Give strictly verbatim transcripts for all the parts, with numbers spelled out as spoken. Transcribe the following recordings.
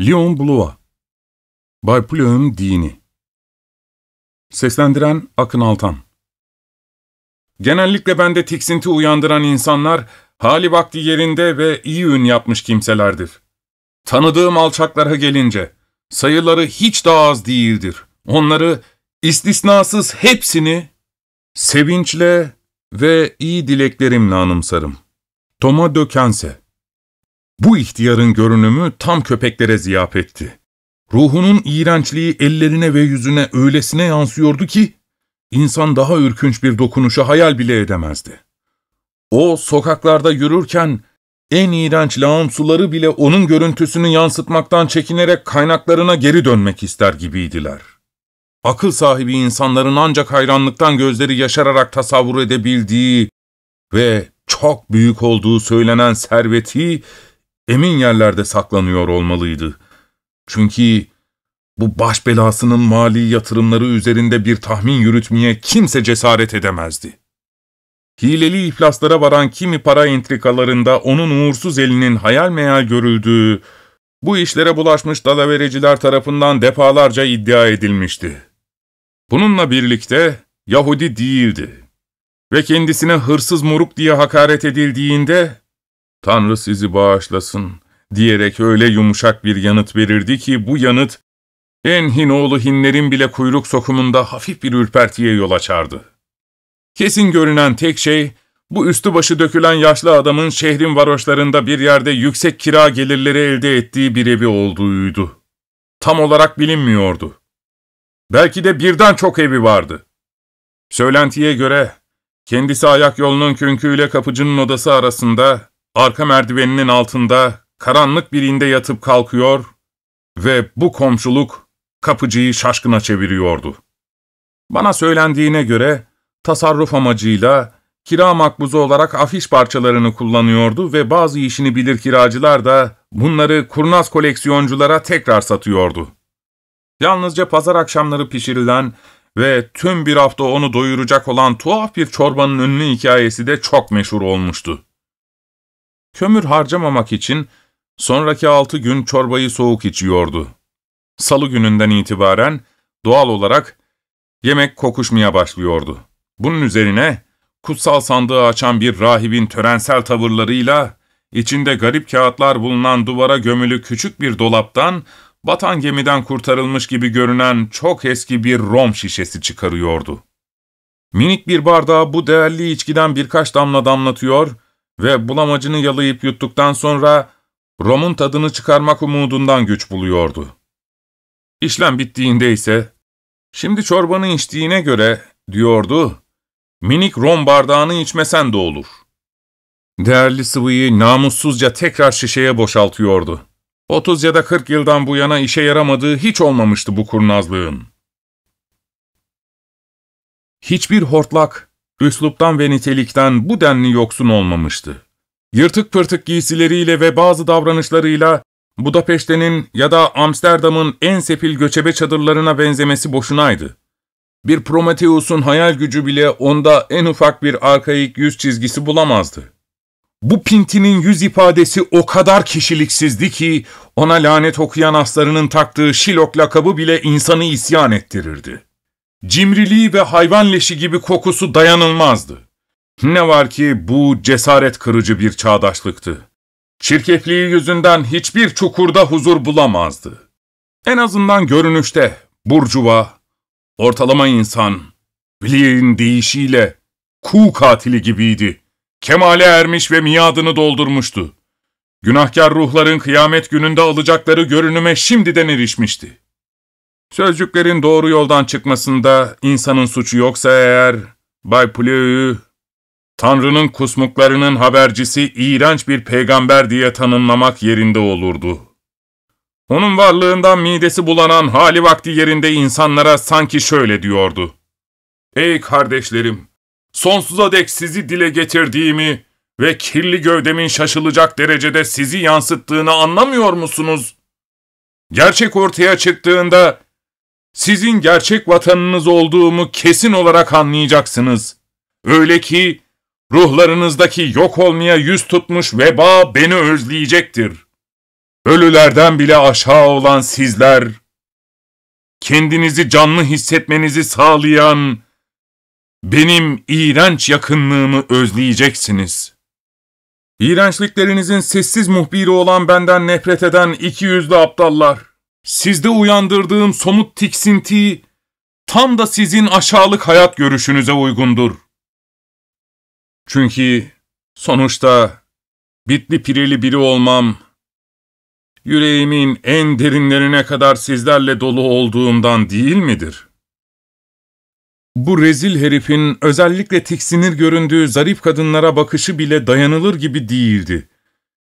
Leon Bloy, Bay Pleur'ün Dini. Seslendiren Akın Altan. Genellikle bende tiksinti uyandıran insanlar, hali vakti yerinde ve iyi ün yapmış kimselerdir. Tanıdığım alçaklara gelince, sayıları hiç daha az değildir. Onları, istisnasız hepsini, sevinçle ve iyi dileklerimle anımsarım. Toma Dökense. Bu ihtiyarın görünümü tam köpeklere ziyafetti. Ruhunun iğrençliği ellerine ve yüzüne öylesine yansıyordu ki, insan daha ürkünç bir dokunuşa hayal bile edemezdi. O, sokaklarda yürürken, en iğrenç lağım suları bile onun görüntüsünü yansıtmaktan çekinerek kaynaklarına geri dönmek ister gibiydiler. Akıl sahibi insanların ancak hayranlıktan gözleri yaşararak tasavvur edebildiği ve çok büyük olduğu söylenen serveti, emin yerlerde saklanıyor olmalıydı. Çünkü bu baş belasının mali yatırımları üzerinde bir tahmin yürütmeye kimse cesaret edemezdi. Hileli iflaslara varan kimi para entrikalarında onun uğursuz elinin hayal meyal görüldüğü, bu işlere bulaşmış dalavericiler tarafından defalarca iddia edilmişti. Bununla birlikte Yahudi değildi ve kendisine hırsız moruk diye hakaret edildiğinde, "Tanrı sizi bağışlasın" diyerek öyle yumuşak bir yanıt verirdi ki bu yanıt, en hinoğlu hinlerin bile kuyruk sokumunda hafif bir ürpertiye yol açardı. Kesin görünen tek şey, bu üstü başı dökülen yaşlı adamın şehrin varoşlarında bir yerde yüksek kira gelirleri elde ettiği bir evi olduğuydu. Tam olarak bilinmiyordu. Belki de birden çok evi vardı. Söylentiye göre, kendisi ayak yolunun künküyle kapıcının odası arasında, arka merdiveninin altında karanlık birinde yatıp kalkıyor ve bu komşuluk kapıcıyı şaşkına çeviriyordu. Bana söylendiğine göre tasarruf amacıyla kira makbuzu olarak afiş parçalarını kullanıyordu ve bazı işini bilir kiracılar da bunları kurnaz koleksiyonculara tekrar satıyordu. Yalnızca pazar akşamları pişirilen ve tüm bir hafta onu doyuracak olan tuhaf bir çorbanın ünlü hikayesi de çok meşhur olmuştu. Kömür harcamamak için sonraki altı gün çorbayı soğuk içiyordu. Salı gününden itibaren doğal olarak yemek kokuşmaya başlıyordu. Bunun üzerine kutsal sandığı açan bir rahibin törensel tavırlarıyla içinde garip kağıtlar bulunan duvara gömülü küçük bir dolaptan batan gemiden kurtarılmış gibi görünen çok eski bir rom şişesi çıkarıyordu. Minik bir bardağa bu değerli içkiden birkaç damla damlatıyor ve bulamacını yalayıp yuttuktan sonra romun tadını çıkarmak umudundan güç buluyordu. İşlem bittiğinde ise, "Şimdi çorbanı içtiğine göre" diyordu, "minik rom bardağını içmesen de olur." Değerli sıvıyı namussuzca tekrar şişeye boşaltıyordu. Otuz ya da kırk yıldan bu yana işe yaramadığı hiç olmamıştı bu kurnazlığın. Hiçbir hortlak, üsluptan ve nitelikten bu denli yoksun olmamıştı. Yırtık pırtık giysileriyle ve bazı davranışlarıyla Budapeşte'nin ya da Amsterdam'ın en sefil göçebe çadırlarına benzemesi boşunaydı. Bir Prometheus'un hayal gücü bile onda en ufak bir arkaik yüz çizgisi bulamazdı. Bu pintinin yüz ifadesi o kadar kişiliksizdi ki ona lanet okuyan aslarının taktığı Şilok lakabı bile insanı isyan ettirirdi. Cimriliği ve hayvan leşi gibi kokusu dayanılmazdı. Ne var ki bu cesaret kırıcı bir çağdaşlıktı. Çirkefliği yüzünden hiçbir çukurda huzur bulamazdı. En azından görünüşte burcuva, ortalama insan, Bleye'in deyişiyle kuğu katili gibiydi. Kemale ermiş ve miadını doldurmuştu. Günahkar ruhların kıyamet gününde alacakları görünüme şimdiden erişmişti. Sözcüklerin doğru yoldan çıkmasında insanın suçu yoksa eğer, Bay Pleur'ü, Tanrı'nın kusmuklarının habercisi iğrenç bir peygamber diye tanımlamak yerinde olurdu. Onun varlığından midesi bulanan hali vakti yerinde insanlara sanki şöyle diyordu: "Ey kardeşlerim, sonsuza dek sizi dile getirdiğimi ve kirli gövdemin şaşılacak derecede sizi yansıttığını anlamıyor musunuz? Gerçek ortaya çıktığında sizin gerçek vatanınız olduğumu kesin olarak anlayacaksınız. Öyle ki ruhlarınızdaki yok olmaya yüz tutmuş veba beni özleyecektir. ölülerden bile aşağı olan sizler, kendinizi canlı hissetmenizi sağlayan benim iğrenç yakınlığımı özleyeceksiniz. İğrençliklerinizin sessiz muhbiri olan benden nefret eden iki yüzlü aptallar, sizde uyandırdığım somut tiksinti tam da sizin aşağılık hayat görüşünüze uygundur. Çünkü sonuçta bitli pireli biri olmam, yüreğimin en derinlerine kadar sizlerle dolu olduğumdan değil midir? Bu rezil herifin özellikle tiksinir göründüğü zarif kadınlara bakışı bile dayanılır gibi değildi.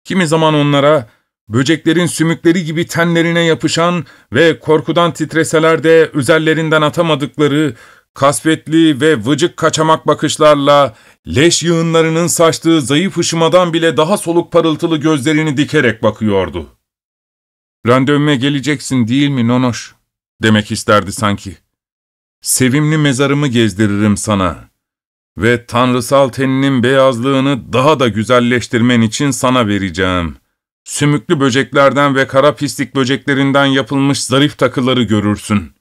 Kimi zaman onlara, böceklerin sümükleri gibi tenlerine yapışan ve korkudan titreseler de üzerlerinden atamadıkları, kasvetli ve vıcık kaçamak bakışlarla, leş yığınlarının saçtığı zayıf ışımadan bile daha soluk parıltılı gözlerini dikerek bakıyordu. "Randevüme geleceksin değil mi nonoş?" demek isterdi sanki. "Sevimli mezarımı gezdiririm sana ve tanrısal teninin beyazlığını daha da güzelleştirmen için sana vereceğim. Sümüklü böceklerden ve kara pislik böceklerinden yapılmış zarif takıları görürsün.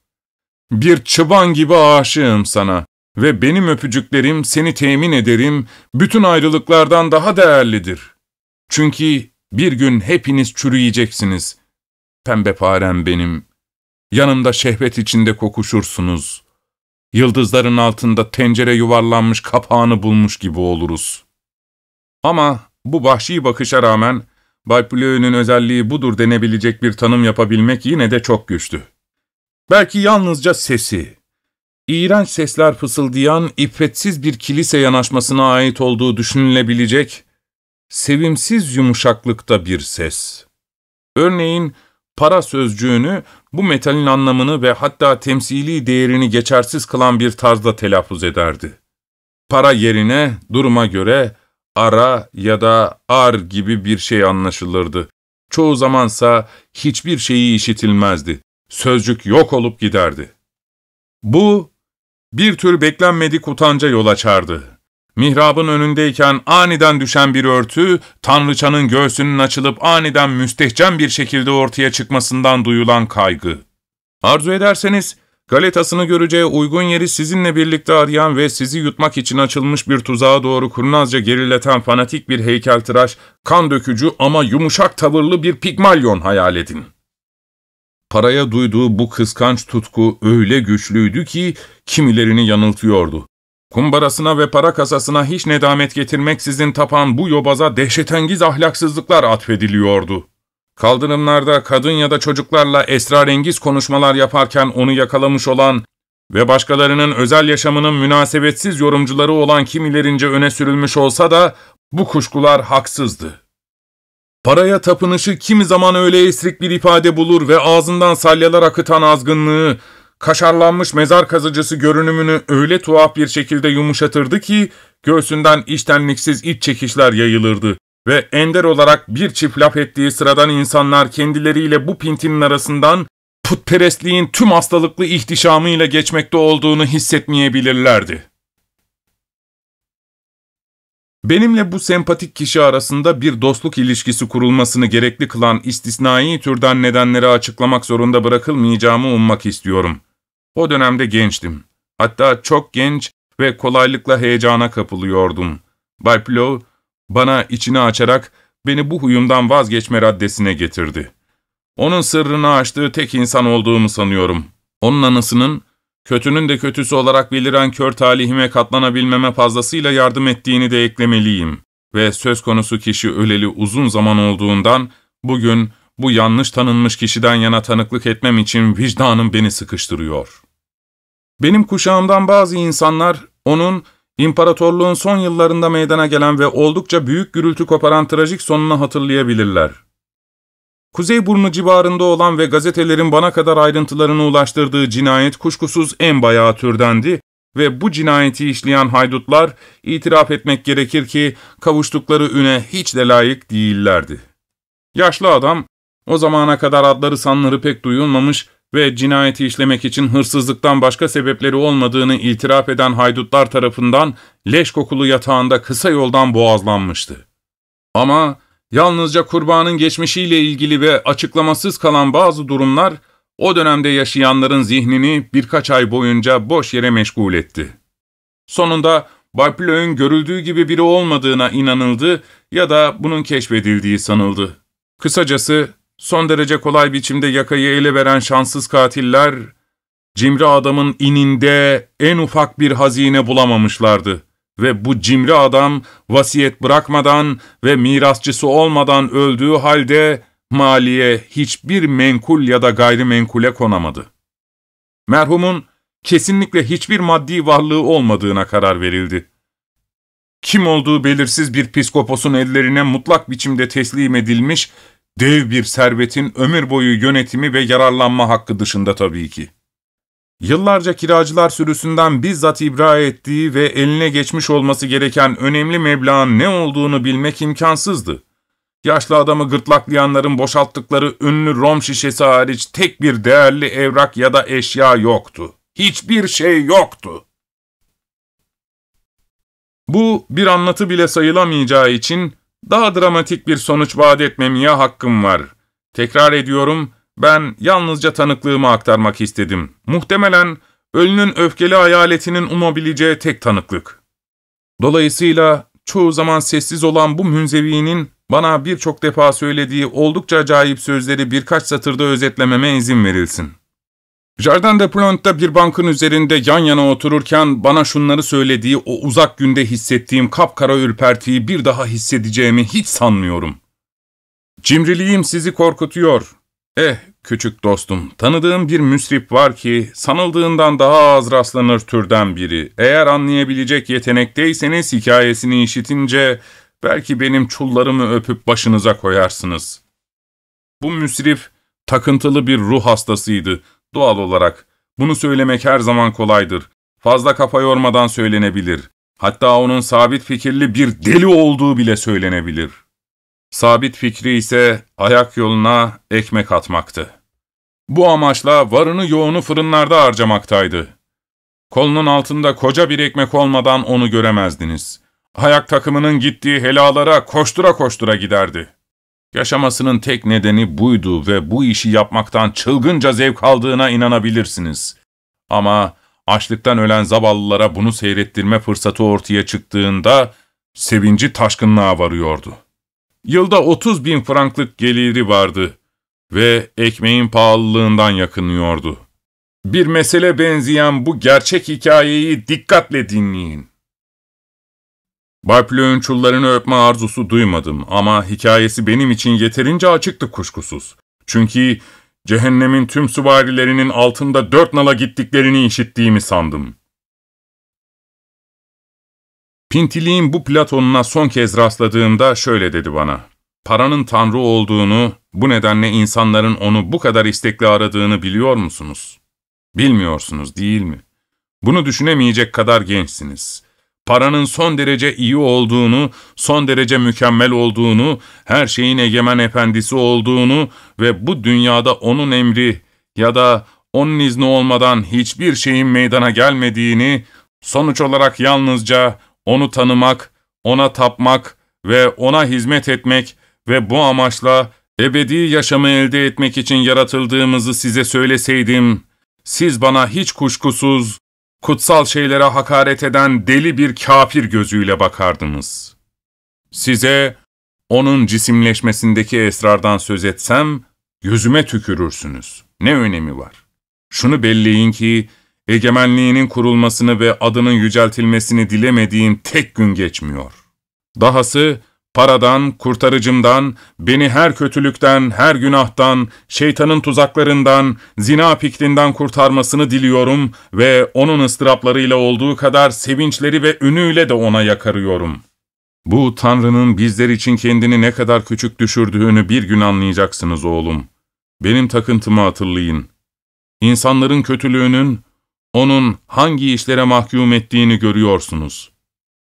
Bir çıban gibi aşığım sana ve benim öpücüklerim seni temin ederim bütün ayrılıklardan daha değerlidir. Çünkü bir gün hepiniz çürüyeceksiniz. Pembe farem benim. Yanımda şehvet içinde kokuşursunuz. Yıldızların altında tencere yuvarlanmış kapağını bulmuş gibi oluruz." Ama bu vahşi bakışa rağmen Bay Pleur'ün özelliği budur denebilecek bir tanım yapabilmek yine de çok güçtü. Belki yalnızca sesi, iğrenç sesler fısıldayan iffetsiz bir kilise yanaşmasına ait olduğu düşünülebilecek sevimsiz yumuşaklıkta bir ses. Örneğin para sözcüğünü bu metalin anlamını ve hatta temsili değerini geçersiz kılan bir tarzda telaffuz ederdi. Para yerine duruma göre ara ya da ar gibi bir şey anlaşılırdı. Çoğu zamansa hiçbir şeyi işitilmezdi. Sözcük yok olup giderdi. Bu, bir tür beklenmedik utanca yol açardı. Mihrabın önündeyken aniden düşen bir örtü, tanrıçanın göğsünün açılıp aniden müstehcen bir şekilde ortaya çıkmasından duyulan kaygı. Arzu ederseniz, galetasını göreceği uygun yeri sizinle birlikte arayan ve sizi yutmak için açılmış bir tuzağa doğru kurnazca gerileten fanatik bir heykeltıraş, kan dökücü ama yumuşak tavırlı bir Pigmalion hayal edin. Paraya duyduğu bu kıskanç tutku öyle güçlüydü ki kimilerini yanıltıyordu. Kumbarasına ve para kasasına hiç nedamet getirmeksizin tapan bu yobaza dehşetengiz ahlaksızlıklar atfediliyordu. Kaldırımlarda kadın ya da çocuklarla esrarengiz konuşmalar yaparken onu yakalamış olan ve başkalarının özel yaşamının münasebetsiz yorumcuları olan kimilerince öne sürülmüş olsa da bu kuşkular haksızdı. Paraya tapınışı kimi zaman öyle esrik bir ifade bulur ve ağzından salyalar akıtan azgınlığı, kaşarlanmış mezar kazıcısı görünümünü öyle tuhaf bir şekilde yumuşatırdı ki göğsünden içtenliksiz iç çekişler yayılırdı ve ender olarak bir çift laf ettiği sıradan insanlar kendileriyle bu pintinin arasından putperestliğin tüm hastalıklı ihtişamıyla geçmekte olduğunu hissetmeyebilirlerdi. Benimle bu sempatik kişi arasında bir dostluk ilişkisi kurulmasını gerekli kılan istisnai türden nedenleri açıklamak zorunda bırakılmayacağımı ummak istiyorum. O dönemde gençtim. Hatta çok genç ve kolaylıkla heyecana kapılıyordum. Bay Pleur'ün bana içini açarak beni bu huyumdan vazgeçme raddesine getirdi. Onun sırrını açtığı tek insan olduğumu sanıyorum. Onun anısının, kötünün de kötüsü olarak beliren kör talihime katlanabilmeme fazlasıyla yardım ettiğini de eklemeliyim ve söz konusu kişi öleli uzun zaman olduğundan bugün bu yanlış tanınmış kişiden yana tanıklık etmem için vicdanım beni sıkıştırıyor. Benim kuşağımdan bazı insanlar onun imparatorluğun son yıllarında meydana gelen ve oldukça büyük gürültü koparan trajik sonunu hatırlayabilirler. Kuzeyburnu civarında olan ve gazetelerin bana kadar ayrıntılarını ulaştırdığı cinayet kuşkusuz en bayağı türdendi ve bu cinayeti işleyen haydutlar itiraf etmek gerekir ki kavuştukları üne hiç de layık değillerdi. Yaşlı adam, o zamana kadar adları sanları pek duyulmamış ve cinayeti işlemek için hırsızlıktan başka sebepleri olmadığını itiraf eden haydutlar tarafından leş kokulu yatağında kısa yoldan boğazlanmıştı. Ama Yalnızca kurbanın geçmişiyle ilgili ve açıklamasız kalan bazı durumlar o dönemde yaşayanların zihnini birkaç ay boyunca boş yere meşgul etti. Sonunda Byplö'ün görüldüğü gibi biri olmadığına inanıldı ya da bunun keşfedildiği sanıldı. Kısacası son derece kolay biçimde yakayı ele veren şanssız katiller, cimri adamın ininde en ufak bir hazine bulamamışlardı ve bu cimri adam vasiyet bırakmadan ve mirasçısı olmadan öldüğü halde maliye hiçbir menkul ya da gayrimenkule konamadı. Merhumun kesinlikle hiçbir maddi varlığı olmadığına karar verildi. Kim olduğu belirsiz bir piskoposun ellerine mutlak biçimde teslim edilmiş, dev bir servetin ömür boyu yönetimi ve yararlanma hakkı dışında tabii ki. Yıllarca kiracılar sürüsünden bizzat ibra ettiği ve eline geçmiş olması gereken önemli meblağın ne olduğunu bilmek imkansızdı. Yaşlı adamı gırtlaklayanların boşalttıkları ünlü rom şişesi hariç tek bir değerli evrak ya da eşya yoktu. Hiçbir şey yoktu. Bu bir anlatı bile sayılamayacağı için daha dramatik bir sonuç vaat etmemeye hakkım var. Tekrar ediyorum, ben yalnızca tanıklığımı aktarmak istedim. Muhtemelen ölünün öfkeli hayaletinin umabileceği tek tanıklık. Dolayısıyla çoğu zaman sessiz olan bu münzevinin bana birçok defa söylediği oldukça acayip sözleri birkaç satırda özetlememe izin verilsin. Jardin de Plante'da bir bankın üzerinde yan yana otururken bana şunları söylediği o uzak günde hissettiğim kapkara ürpertiyi bir daha hissedeceğimi hiç sanmıyorum. Cimriliğim sizi korkutuyor. Eh küçük dostum, tanıdığım bir müsrif var ki sanıldığından daha az rastlanır türden biri. Eğer anlayabilecek yetenekteyseniz hikayesini işitince belki benim çullarımı öpüp başınıza koyarsınız. Bu müsrif takıntılı bir ruh hastasıydı. Doğal olarak bunu söylemek her zaman kolaydır. Fazla kafa yormadan söylenebilir. Hatta onun sabit fikirli bir deli olduğu bile söylenebilir. Sabit fikri ise ayak yoluna ekmek atmaktı. Bu amaçla varını yoğunu fırınlarda harcamaktaydı. Kolunun altında koca bir ekmek olmadan onu göremezdiniz. Ayak takımının gittiği helalara koştura koştura giderdi. Yaşamasının tek nedeni buydu ve bu işi yapmaktan çılgınca zevk aldığına inanabilirsiniz. Ama açlıktan ölen zavallılara bunu seyrettirme fırsatı ortaya çıktığında sevinci taşkınlığa varıyordu. Yılda otuz bin franklık geliri vardı ve ekmeğin pahalılığından yakınıyordu. Bir mesele benzeyen bu gerçek hikayeyi dikkatle dinleyin. Byplö'ün çullarını öpme arzusu duymadım ama hikayesi benim için yeterince açıktı kuşkusuz. Çünkü cehennemin tüm süvarilerinin altında dört nala gittiklerini işittiğimi sandım. Pintiliğin bu Platon'una son kez rastladığımda şöyle dedi bana. Paranın tanrı olduğunu, bu nedenle insanların onu bu kadar istekli aradığını biliyor musunuz? Bilmiyorsunuz değil mi? Bunu düşünemeyecek kadar gençsiniz. Paranın son derece iyi olduğunu, son derece mükemmel olduğunu, her şeyin egemen efendisi olduğunu ve bu dünyada onun emri ya da onun izni olmadan hiçbir şeyin meydana gelmediğini, sonuç olarak yalnızca onu tanımak, ona tapmak ve ona hizmet etmek ve bu amaçla ebedi yaşamı elde etmek için yaratıldığımızı size söyleseydim, siz bana hiç kuşkusuz, kutsal şeylere hakaret eden deli bir kafir gözüyle bakardınız. Size onun cisimleşmesindeki esrardan söz etsem, yüzüme tükürürsünüz. Ne önemi var? Şunu belleyin ki, egemenliğinin kurulmasını ve adının yüceltilmesini dilemediğim tek gün geçmiyor. Dahası, paradan, kurtarıcımdan, beni her kötülükten, her günahtan, şeytanın tuzaklarından, zina fikrinden kurtarmasını diliyorum ve onun ıstıraplarıyla olduğu kadar sevinçleri ve ünüyle de ona yakarıyorum. Bu Tanrı'nın bizler için kendini ne kadar küçük düşürdüğünü bir gün anlayacaksınız oğlum. Benim takıntımı hatırlayın. İnsanların kötülüğünün, onun hangi işlere mahkum ettiğini görüyorsunuz.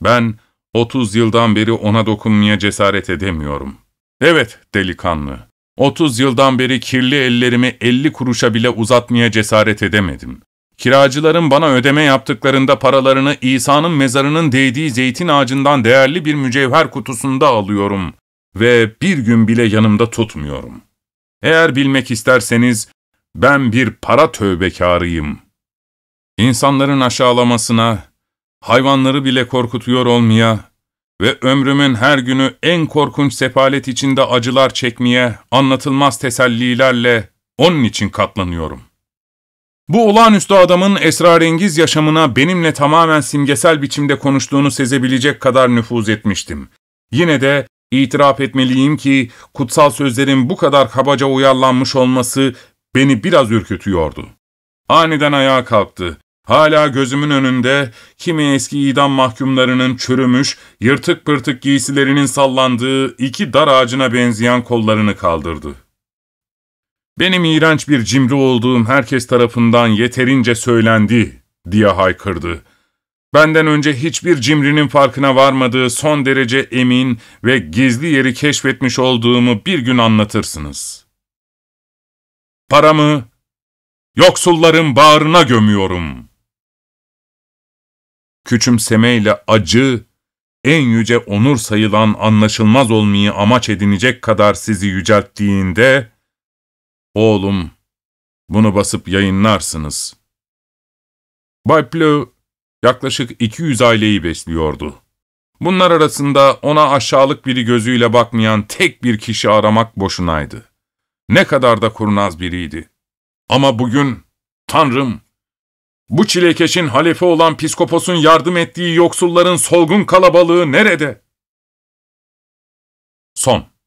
Ben, otuz yıldan beri ona dokunmaya cesaret edemiyorum. Evet delikanlı, otuz yıldan beri kirli ellerimi elli kuruşa bile uzatmaya cesaret edemedim. Kiracıların bana ödeme yaptıklarında paralarını İsa'nın mezarının değdiği zeytin ağacından değerli bir mücevher kutusunda alıyorum. ve bir gün bile yanımda tutmuyorum. Eğer bilmek isterseniz ben bir para tövbekarıyım. İnsanların aşağılamasına, hayvanları bile korkutuyor olmaya ve ömrümün her günü en korkunç sefalet içinde acılar çekmeye, anlatılmaz tesellilerle onun için katlanıyorum. Bu olağanüstü adamın esrarengiz yaşamına benimle tamamen simgesel biçimde konuştuğunu sezebilecek kadar nüfuz etmiştim. Yine de itiraf etmeliyim ki kutsal sözlerin bu kadar kabaca uyarlanmış olması beni biraz ürkütüyordu. Aniden ayağa kalktı. Hala gözümün önünde kimi eski idam mahkumlarının çürümüş, yırtık pırtık giysilerinin sallandığı iki dar ağacına benzeyen kollarını kaldırdı. "Benim iğrenç bir cimri olduğum herkes tarafından yeterince söylendi," diye haykırdı. Benden önce hiçbir cimrinin farkına varmadığı son derece emin ve gizli yeri keşfetmiş olduğumu bir gün anlatırsınız. Paramı yoksulların bağrına gömüyorum. Küçümsemeyle acı, en yüce onur sayılan anlaşılmaz olmayı amaç edinecek kadar sizi yücelttiğinde, "Oğlum, bunu basıp yayınlarsınız." Byplö yaklaşık iki yüz aileyi besliyordu. Bunlar arasında ona aşağılık biri gözüyle bakmayan tek bir kişi aramak boşunaydı. Ne kadar da kurnaz biriydi. Ama bugün, Tanrım, bu çilekeşin halefi olan piskoposun yardım ettiği yoksulların solgun kalabalığı nerede? Son.